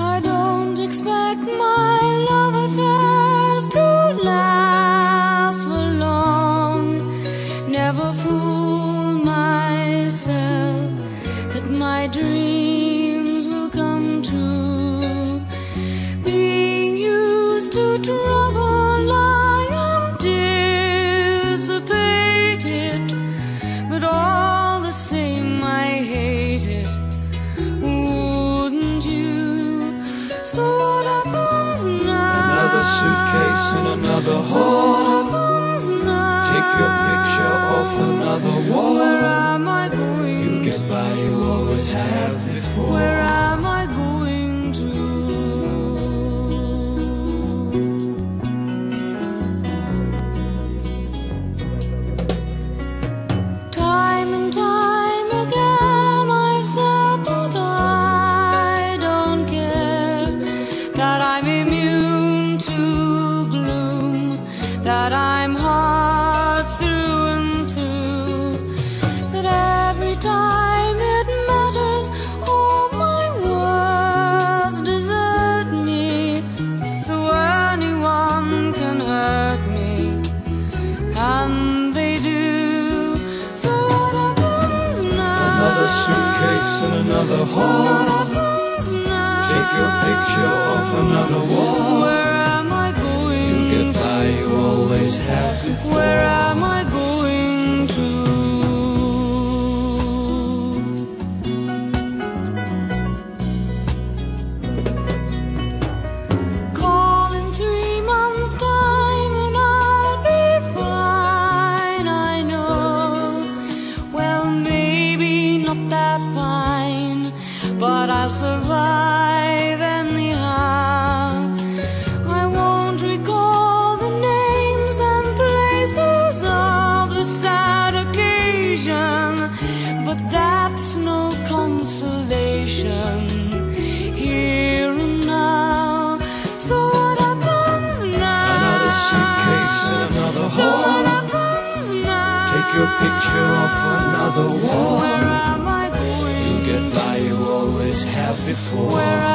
I don't expect my love affairs to last for long. Never fool myself that my dreams will come true. Being used to trouble, I am dissipated, but all the same I hate it. Suitcase in another hall. Take your picture off another wall. Where am I going? You get by, you always have before. Where am I going to? Time and time again I've said that I don't care, that I'm immune to gloom, that I'm hard through and through. But every time it matters, all my words desert me. So anyone can hurt me, and they do. So what happens now? Another suitcase and another hall. Take your picture off another wall. Where am I going? You get by, you always have before. Where am I going to? Call in 3 months' time and I'll be fine, I know. Well, maybe not that fine, but I'll survive. But that's no consolation here and now. So what happens now? Another suitcase and another hall. So what happens now? Take your picture off another wall. Where am I going? You get by, you always have before. Where